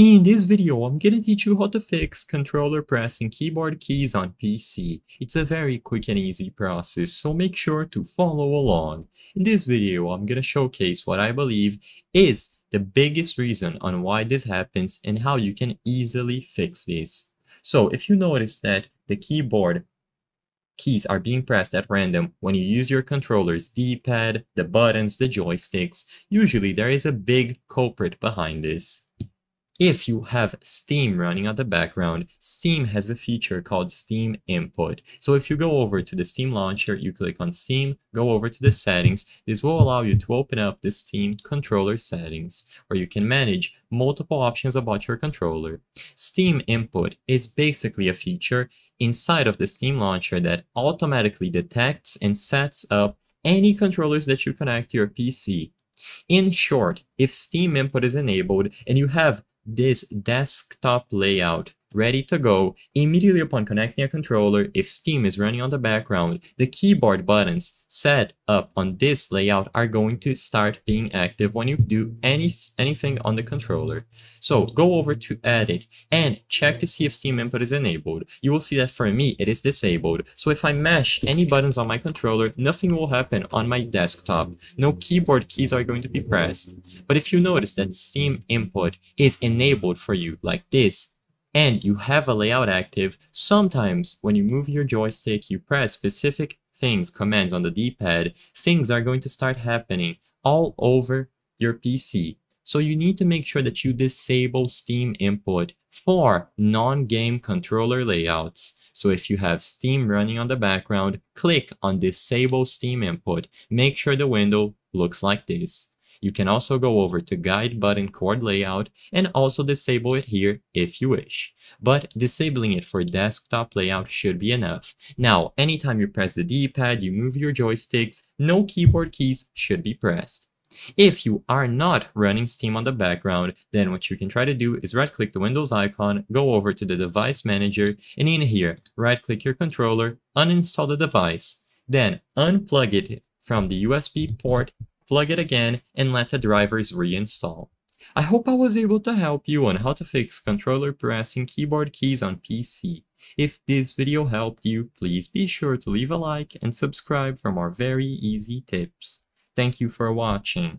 In this video, I'm gonna teach you how to fix controller press and keyboard keys on PC. It's a very quick and easy process, so make sure to follow along. In this video, I'm gonna showcase what I believe is the biggest reason on why this happens and how you can easily fix this. So if you notice that the keyboard keys are being pressed at random when you use your controller's D-pad, the buttons, the joysticks, usually there is a big culprit behind this. If you have Steam running on the background, Steam has a feature called Steam Input. So if you go over to the Steam Launcher, you click on Steam, go over to the settings. This will allow you to open up the Steam Controller settings, where you can manage multiple options about your controller. Steam Input is basically a feature inside of the Steam Launcher that automatically detects and sets up any controllers that you connect to your PC. In short, if Steam Input is enabled and you have this desktop layout ready to go, immediately upon connecting a controller, if Steam is running on the background, the keyboard buttons set up on this layout are going to start being active when you do anything on the controller. So go over to edit and check to see if Steam Input is enabled. You will see that for me it is disabled, so if I mash any buttons on my controller, nothing will happen on my desktop. No keyboard keys are going to be pressed. But if you notice that Steam Input is enabled for you like this, and you have a layout active, sometimes when you move your joystick, you press specific things, commands on the D-pad, things are going to start happening all over your PC. So you need to make sure that you disable Steam Input for non-game controller layouts. So if you have Steam running on the background, click on Disable Steam Input. Make sure the window looks like this. You can also go over to Guide Button Chord Layout and also disable it here if you wish. But disabling it for desktop layout should be enough. Now, anytime you press the D-pad, you move your joysticks, no keyboard keys should be pressed. If you are not running Steam on the background, then what you can try to do is right-click the Windows icon, go over to the Device Manager, and in here, right-click your controller, uninstall the device, then unplug it from the USB port, plug it again, and let the drivers reinstall. I hope I was able to help you on how to fix controller press and keyboard keys on PC. If this video helped you, please be sure to leave a like and subscribe for more very easy tips. Thank you for watching.